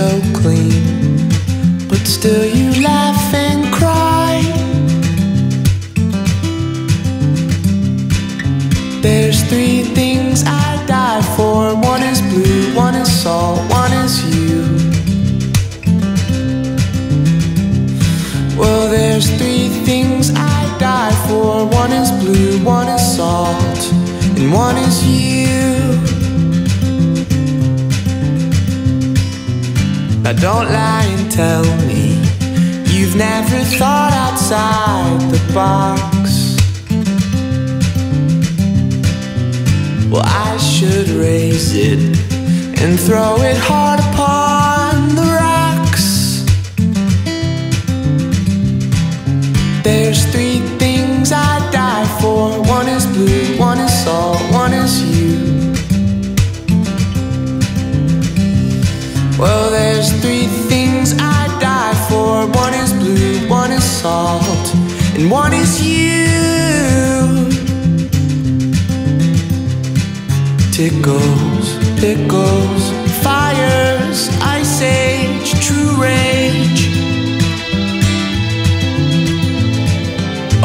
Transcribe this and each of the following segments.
so clean, but still you laugh and cry. There's three things I die for. One is blue, one is salt, one is you. Well, there's three things I die for. One is blue, one is salt, and one is you. Now don't lie and tell me you've never thought outside the box. Well, I should raise it and throw it hard upon the rocks. There's three things I die for. One is blue, one is salt, one is you. Well, there's three things I die for. One is blue, one is salt, and one is you. Tickles, pickles, fires, ice age, true rage.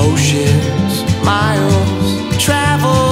Oceans, miles, travel.